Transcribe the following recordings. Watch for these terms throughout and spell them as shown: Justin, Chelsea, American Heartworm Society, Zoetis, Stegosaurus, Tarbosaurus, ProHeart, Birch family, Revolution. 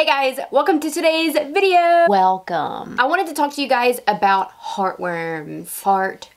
Hey guys, welcome to today's video. Welcome. I wanted to talk to you guys about heartworms.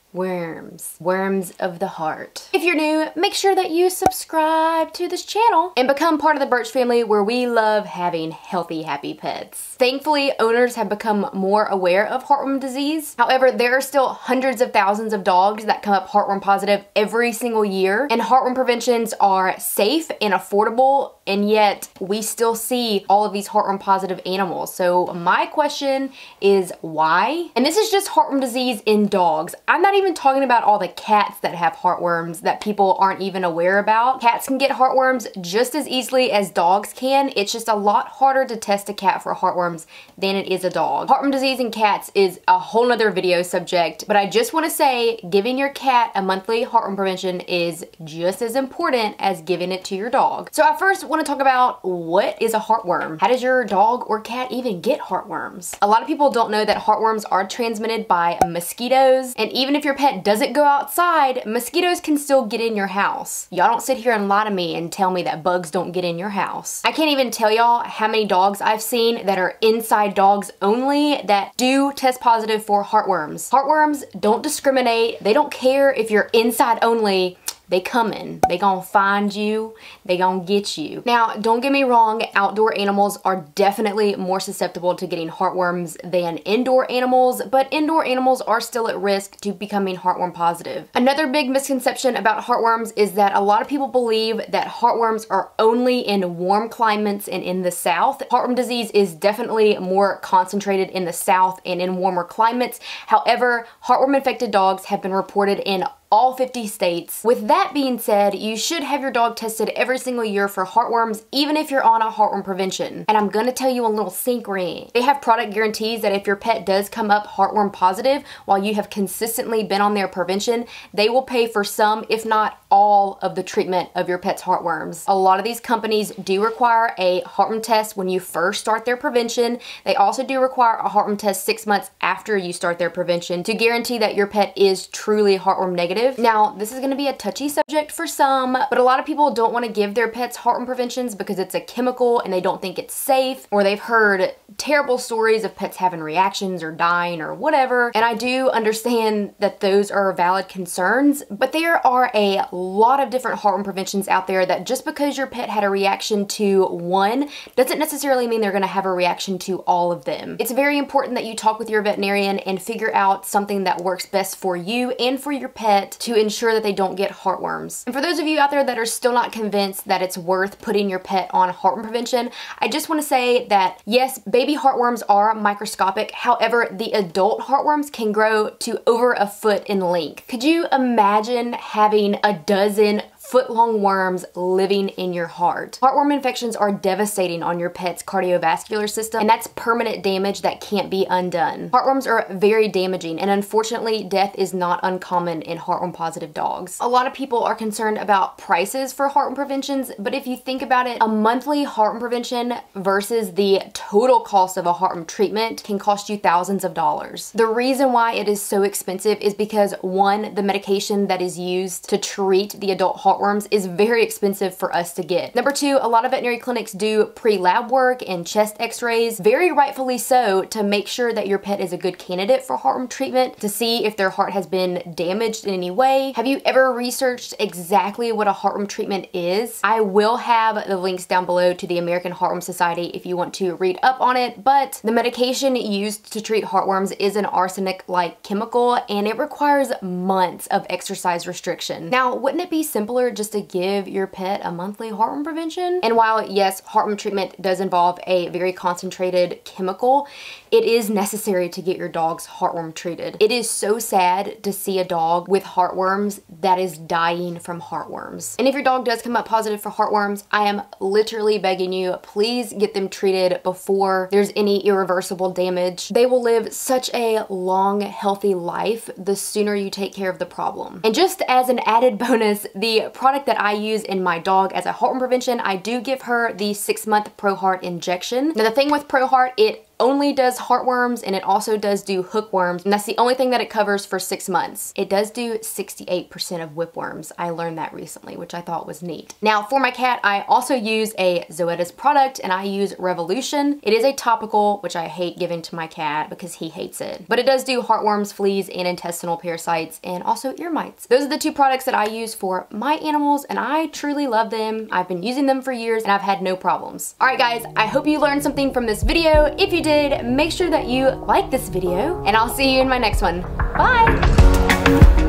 Worms of the heart. If you're new, make sure that you subscribe to this channel and become part of the Birch family, where we love having healthy, happy pets. Thankfully, owners have become more aware of heartworm disease. However, there are still hundreds of thousands of dogs that come up heartworm positive every single year, and heartworm preventions are safe and affordable, and yet we still see all of these heartworm positive animals. So my question is why? And this is just heartworm disease in dogs. I'm not even talking about all the cats that have heartworms that people aren't even aware about. Cats can get heartworms just as easily as dogs can. It's just a lot harder to test a cat for heartworms than it is a dog. Heartworm disease in cats is a whole nother video subject, but I just want to say giving your cat a monthly heartworm prevention is just as important as giving it to your dog. So I first want to talk about, what is a heartworm? How does your dog or cat even get heartworms? A lot of people don't know that heartworms are transmitted by mosquitoes, and even if your pet doesn't go outside, mosquitoes can still get in your house. Y'all don't sit here and lie to me and tell me that bugs don't get in your house. I can't even tell y'all how many dogs I've seen that are inside dogs only that do test positive for heartworms. Heartworms don't discriminate. They don't care if you're inside only. They coming. They gonna find you. They gonna get you. Now, don't get me wrong, outdoor animals are definitely more susceptible to getting heartworms than indoor animals, but indoor animals are still at risk to becoming heartworm positive. Another big misconception about heartworms is that a lot of people believe that heartworms are only in warm climates and in the South. Heartworm disease is definitely more concentrated in the South and in warmer climates. However, heartworm infected dogs have been reported in all 50 states. With that being said, you should have your dog tested every single year for heartworms, even if you're on a heartworm prevention. And I'm gonna tell you a little secret. They have product guarantees that if your pet does come up heartworm positive while you have consistently been on their prevention, they will pay for some, if not all, of the treatment of your pet's heartworms. A lot of these companies do require a heartworm test when you first start their prevention. They also do require a heartworm test 6 months after you start their prevention to guarantee that your pet is truly heartworm negative. Now, this is going to be a touchy subject for some, but a lot of people don't want to give their pets heartworm preventions because it's a chemical and they don't think it's safe, or they've heard terrible stories of pets having reactions or dying or whatever. And I do understand that those are valid concerns, but there are a lot of different heartworm preventions out there that just because your pet had a reaction to one doesn't necessarily mean they're going to have a reaction to all of them. It's very important that you talk with your veterinarian and figure out something that works best for you and for your pet to ensure that they don't get heartworms. And for those of you out there that are still not convinced that it's worth putting your pet on heartworm prevention, I just want to say that yes, baby heartworms are microscopic. However, the adult heartworms can grow to over a foot in length. Could you imagine having a dozen foot-long worms living in your heart? Heartworm infections are devastating on your pet's cardiovascular system, and that's permanent damage that can't be undone. Heartworms are very damaging, and unfortunately, death is not uncommon in heartworm-positive dogs. A lot of people are concerned about prices for heartworm preventions, but if you think about it, a monthly heartworm prevention versus the total cost of a heartworm treatment can cost you thousands of dollars. The reason why it is so expensive is because, one, the medication that is used to treat the adult heartworms is very expensive for us to get. Number two, a lot of veterinary clinics do pre-lab work and chest x-rays, very rightfully so, to make sure that your pet is a good candidate for heartworm treatment, to see if their heart has been damaged in any way. Have you ever researched exactly what a heartworm treatment is? I will have the links down below to the American Heartworm Society if you want to read up on it, but the medication used to treat heartworms is an arsenic-like chemical, and it requires months of exercise restriction. Now, wouldn't it be simpler just to give your pet a monthly heartworm prevention? And while yes, heartworm treatment does involve a very concentrated chemical, it is necessary to get your dog's heartworm treated. It is so sad to see a dog with heartworms that is dying from heartworms. And if your dog does come up positive for heartworms, I am literally begging you, please get them treated before there's any irreversible damage. They will live such a long, healthy life the sooner you take care of the problem. And just as an added bonus, the product that I use in my dog as a heartworm prevention, I do give her the 6-month ProHeart injection. Now, the thing with ProHeart, it only does heartworms, and it also does do hookworms, and that's the only thing that it covers for 6 months. It does do 68% of whipworms. I learned that recently, which I thought was neat. Now for my cat, I also use a Zoetis product, and I use Revolution. It is a topical, which I hate giving to my cat because he hates it, but it does do heartworms, fleas, and intestinal parasites, and also ear mites. Those are the two products that I use for my animals, and I truly love them. I've been using them for years, and I've had no problems. All right guys, I hope you learned something from this video. If you did, make sure that you like this video, and I'll see you in my next one. Bye!